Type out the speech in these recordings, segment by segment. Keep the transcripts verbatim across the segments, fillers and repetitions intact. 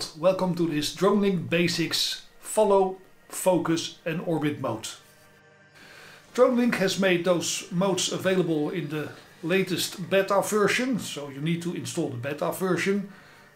world, welcome to this Dronelink Basics Follow, Focus and Orbit mode. Dronelink has made those modes available in the latest beta version, so you need to install the beta version,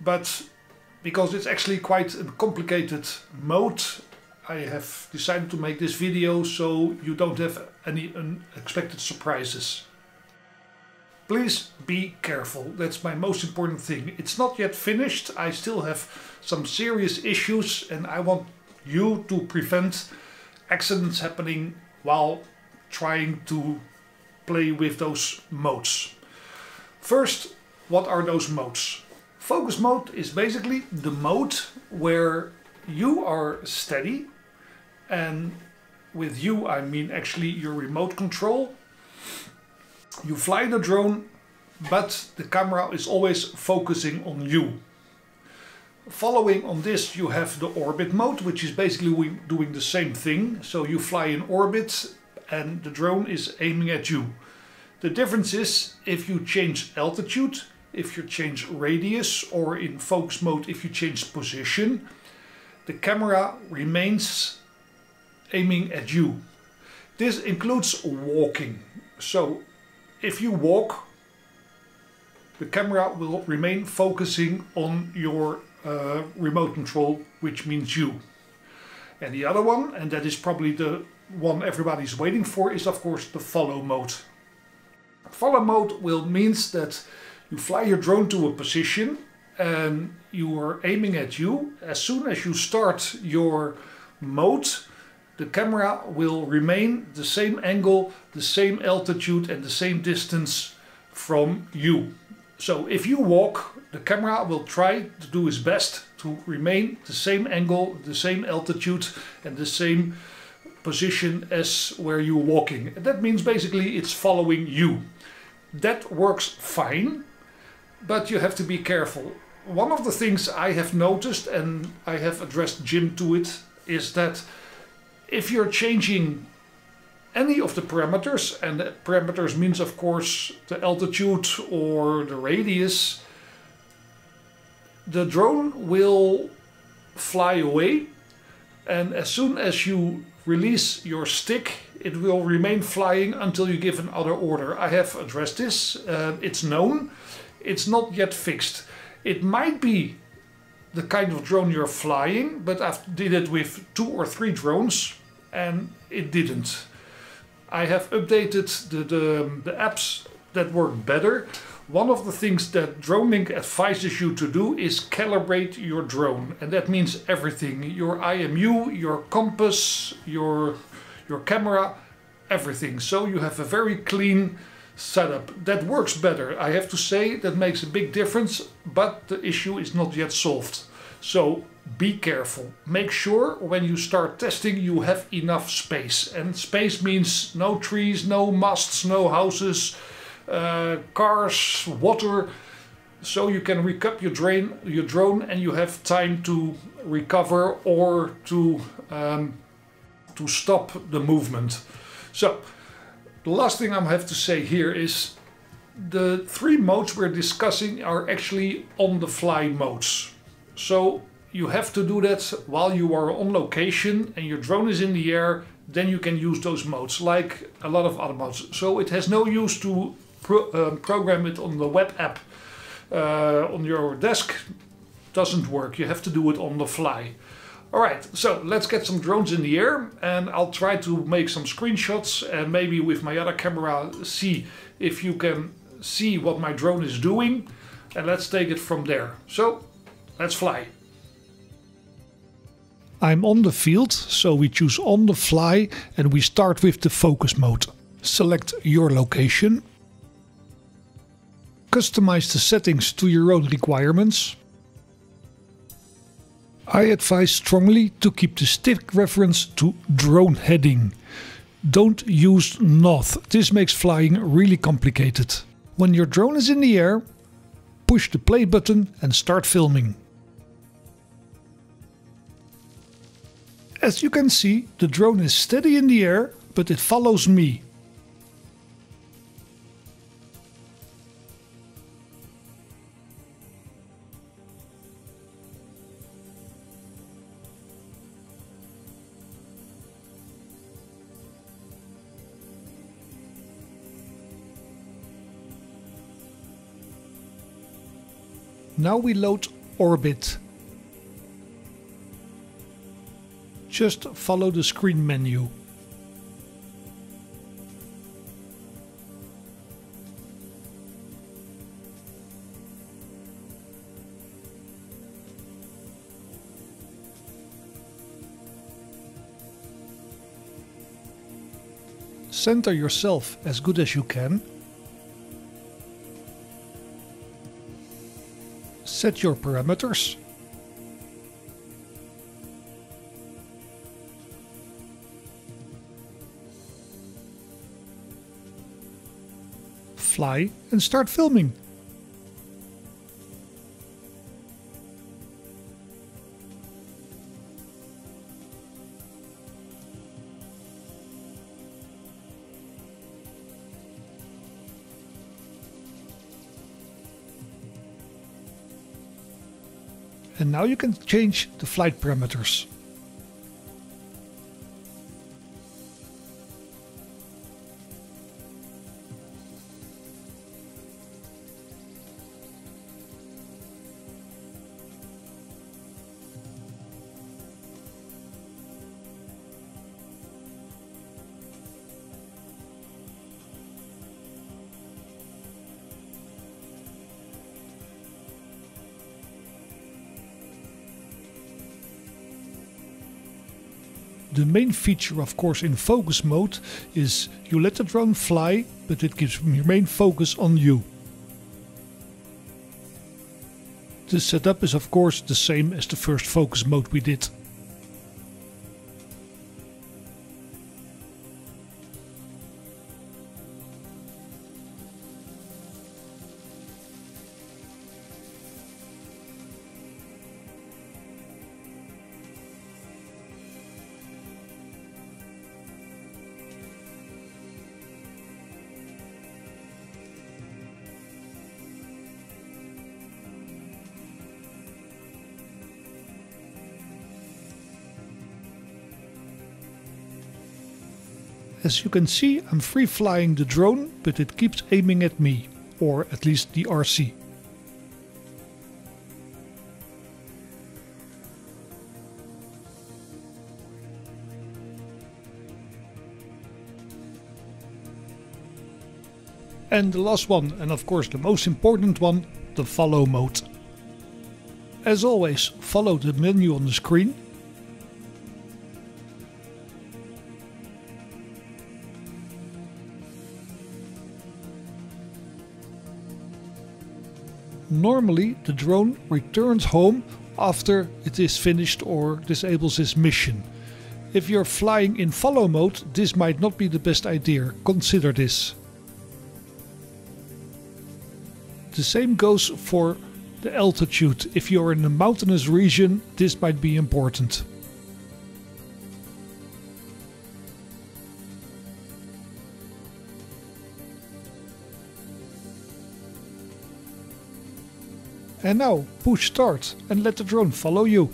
but because it's actually quite a complicated mode, I have decided to make this video so you don't have any unexpected surprises. Please be careful, that's my most important thing. It's not yet finished, I still have some serious issues and I want you to prevent accidents happening while trying to play with those modes. First, what are those modes? Focus mode is basically the mode where you are steady, and with you I mean actually your remote control. You fly the drone, but the camera is always focusing on you. Following on this, you have the orbit mode, which is basically doing the same thing. So you fly in orbit and the drone is aiming at you. The difference is, if you change altitude, if you change radius, or in focus mode if you change position, the camera remains aiming at you. This includes walking. So if you walk, the camera will remain focusing on your uh, remote control, which means you. And the other one, and that is probably the one everybody's waiting for, is of course the follow mode. Follow mode will means that you fly your drone to a position and you are aiming at you. As soon as you start your mode, the camera will remain the same angle, the same altitude and the same distance from you. So if you walk, the camera will try to do its best to remain the same angle, the same altitude and the same position as where you're walking. And that means basically it's following you. That works fine, but you have to be careful. One of the things I have noticed, and I have addressed Jim to it, is that if you're changing any of the parameters, and the parameters means of course the altitude or the radius, the drone will fly away, and as soon as you release your stick it will remain flying until you give another order. I have addressed this, uh, it's known, it's not yet fixed. It might be the kind of drone you're flying, but I did it with two or three drones and it didn't. I have updated the, the, the apps that work better. One of the things that Dronelink advises you to do is calibrate your drone, and that means everything. Your I M U, your compass, your, your camera, everything. So you have a very clean setup. That works better, I have to say, that makes a big difference, but the issue is not yet solved. So be careful. Make sure when you start testing you have enough space, and space means no trees, no masts, no houses, uh, cars, water, so you can recup your, drain, your drone and you have time to recover or to, um, to stop the movement. So, the last thing I have to say here is the three modes we're discussing are actually on-the-fly modes. So you have to do that while you are on location and your drone is in the air, then you can use those modes like a lot of other modes. So it has no use to pro um, program it on the web app uh, on your desk. Doesn't work, you have to do it on the fly. Alright, so let's get some drones in the air and I'll try to make some screenshots and maybe with my other camera see if you can see what my drone is doing, and let's take it from there. So, let's fly. I'm on the field, so we choose on the fly and we start with the focus mode. Select your location. Customize the settings to your own requirements. I advise strongly to keep the stick reference to drone heading. Don't use north, this makes flying really complicated. When your drone is in the air, push the play button and start filming. As you can see, the drone is steady in the air, but it follows me. Now we load orbit. Just follow the screen menu. Center yourself as good as you can. Set your parameters. Fly and start filming. And now you can change the flight parameters. The main feature, of course, in focus mode is you let the drone fly, but it keeps your main focus on you. The setup is, of course, the same as the first focus mode we did. As you can see, I'm free flying the drone, but it keeps aiming at me, or at least the R C. And the last one, and of course the most important one, the follow mode. As always, follow the menu on the screen. Normally, the drone returns home after it is finished or disables its mission. If you're flying in follow mode, this might not be the best idea. Consider this. The same goes for the altitude. If you're in a mountainous region, this might be important. And now push start and let the drone follow you.